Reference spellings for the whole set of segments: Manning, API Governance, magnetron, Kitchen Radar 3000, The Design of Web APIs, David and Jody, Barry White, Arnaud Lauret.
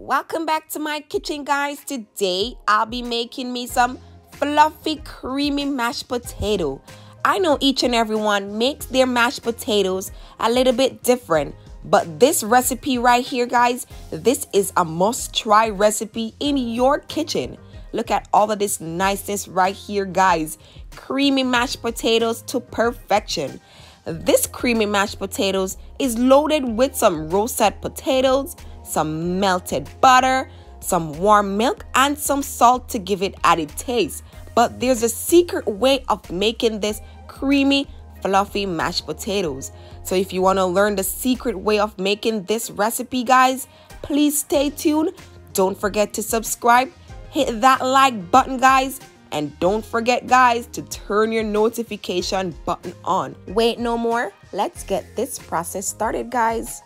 Welcome back to my kitchen, guys. Today I'll be making me some fluffy creamy mashed potato. I know each and everyone makes their mashed potatoes a little bit different, but this recipe right here, guys, this is a must try recipe in your kitchen. Look at all of this niceness right here, guys. Creamy mashed potatoes to perfection. This creamy mashed potatoes is loaded with some roasted potatoes, some melted butter, some warm milk, and some salt to give it added taste. But there's a secret way of making this creamy, fluffy mashed potatoes. So if you want to learn the secret way of making this recipe, guys, please stay tuned. Don't forget to subscribe. Hit that like button, guys, and don't forget, guys, to turn your notification button on. Wait no more, let's get this process started, guys.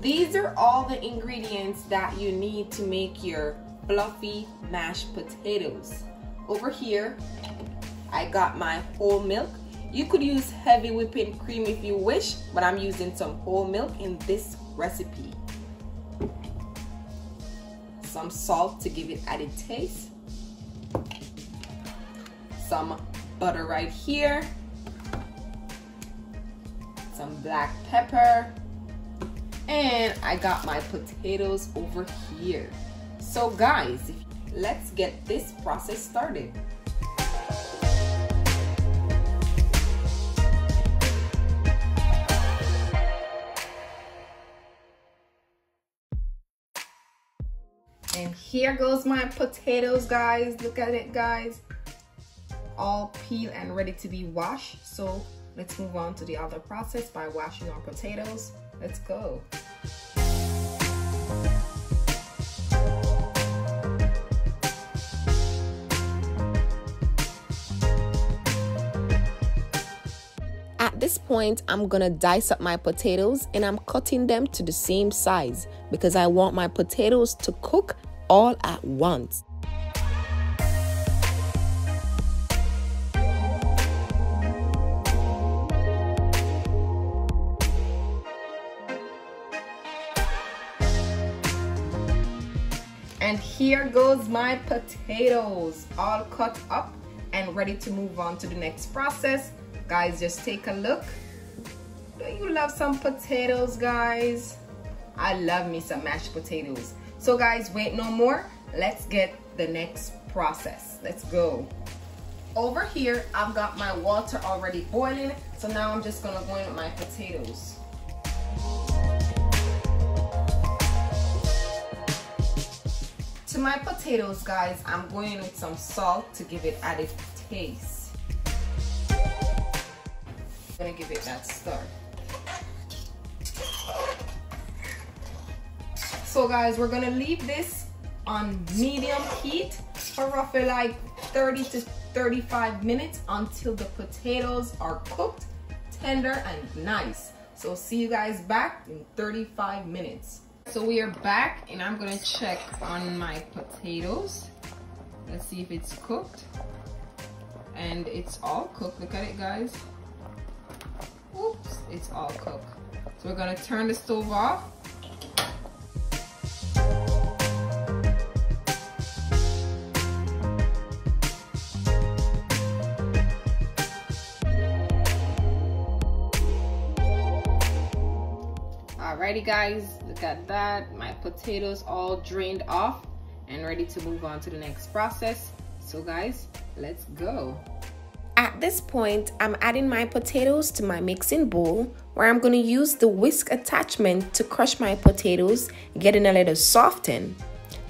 These are all the ingredients that you need to make your fluffy mashed potatoes. Over here, I got my whole milk. You could use heavy whipping cream if you wish, but I'm using some whole milk in this recipe. Some salt to give it added taste, some butter right here, some black pepper, and I got my potatoes over here. So guys, let's get this process started. And here goes my potatoes, guys. Look at it, guys. All peeled and ready to be washed. So let's move on to the other process by washing our potatoes. Let's go. At this point, I'm gonna dice up my potatoes and I'm cutting them to the same size because I want my potatoes to cook all at once. And here goes my potatoes, all cut up and ready to move on to the next process. Guys, just take a look. Don't you love some potatoes, guys? I love me some mashed potatoes. So guys, wait no more. Let's get the next process. Let's go. Over here, I've got my water already boiling. So now I'm just gonna go in with my potatoes. To my potatoes, guys, I'm going in with some salt to give it added taste. I'm gonna give it that stir. So guys, we're gonna leave this on medium heat for roughly like 30 to 35 minutes until the potatoes are cooked, tender, and nice. So see you guys back in 35 minutes. So we are back and I'm gonna check on my potatoes. Let's see if it's cooked. And it's all cooked, look at it, guys. Oops, it's all cooked. So we're gonna turn the stove off. Alrighty, guys, look at that. My potatoes all drained off and ready to move on to the next process. So guys, let's go. At this point, I'm adding my potatoes to my mixing bowl where I'm gonna use the whisk attachment to crush my potatoes, getting a little softened.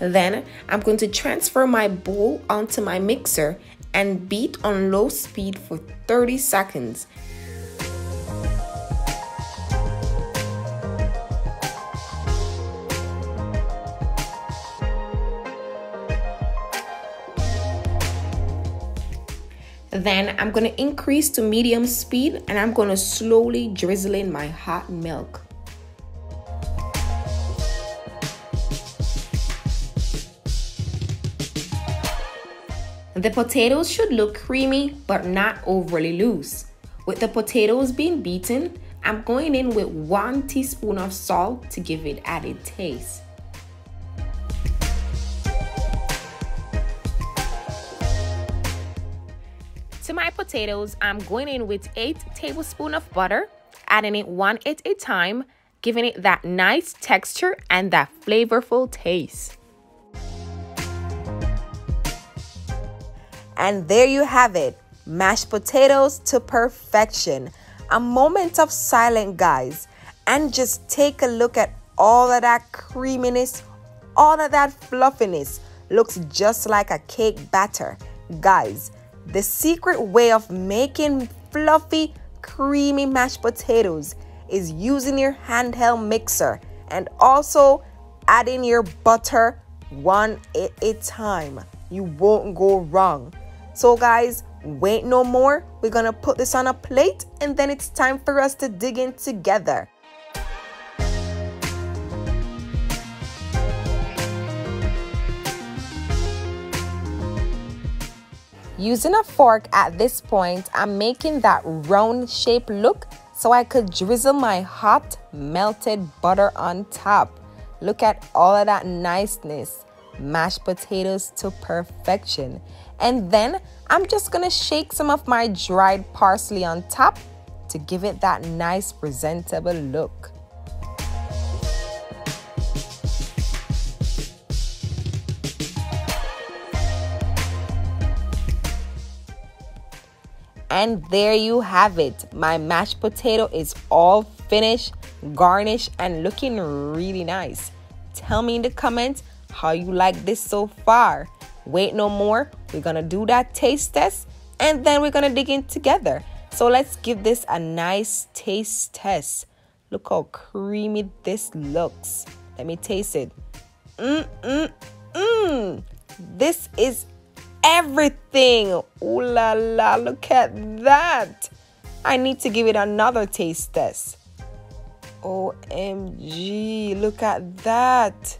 Then I'm going to transfer my bowl onto my mixer and beat on low speed for 30 seconds. Then I'm going to increase to medium speed and I'm going to slowly drizzle in my hot milk. The potatoes should look creamy but not overly loose. With the potatoes being beaten, I'm going in with 1 teaspoon of salt to give it added taste. my potatoes, I'm going in with 8 tablespoons of butter, adding it 1/8 at a time, giving it that nice texture and that flavorful taste. And there you have it, mashed potatoes to perfection. A moment of silence, guys, and just take a look at all of that creaminess, all of that fluffiness. Looks just like a cake batter. Guys, the secret way of making fluffy, creamy mashed potatoes is using your handheld mixer and also adding your butter 1 at a time. You won't go wrong. So guys, wait no more. We're gonna put this on a plate and then it's time for us to dig in together. Using a fork at this point, I'm making that round shape look so I could drizzle my hot melted butter on top. Look at all of that niceness. Mashed potatoes to perfection. And then I'm just gonna shake some of my dried parsley on top to give it that nice presentable look. And there you have it. My mashed potato is all finished, garnished, and looking really nice. Tell me in the comments how you like this so far. Wait no more. We're gonna do that taste test and then we're gonna dig in together. So let's give this a nice taste test. Look how creamy this looks. Let me taste it. This is everything. Ooh la la, look at that. I need to give it another taste test. OMG, look at that.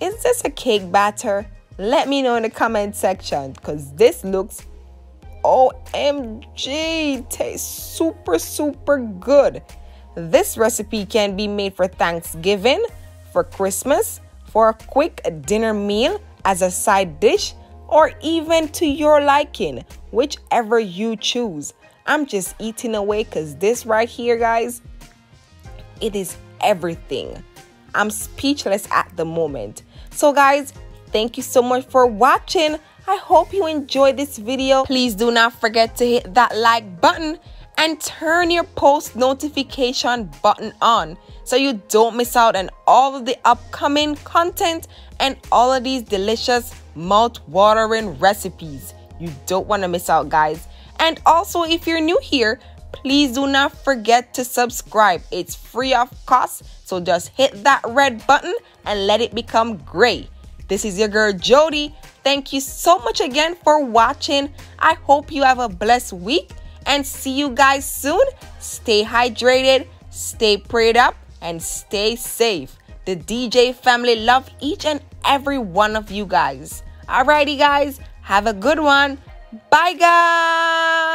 Is this a cake batter? Let me know in the comment section, because this looks OMG, tastes super, super good. This recipe can be made for Thanksgiving, for Christmas, for a quick dinner meal, as a side dish, or even to your liking, whichever you choose. I'm just eating away because this right here, guys, it is everything. I'm speechless at the moment. So guys, thank you so much for watching. I hope you enjoyed this video. Please do not forget to hit that like button and turn your post notification button on so you don't miss out on all of the upcoming content and all of these delicious mouth-watering recipes. You don't want to miss out, guys. And also, if you're new here, please do not forget to subscribe. It's free of cost, so just hit that red button and let it become gray. This is your girl Jody. Thank you so much again for watching. I hope you have a blessed week and see you guys soon. Stay hydrated, stay prayed up, and stay safe. The DJ family love each and every one of you guys. Alrighty guys, have a good one. Bye guys.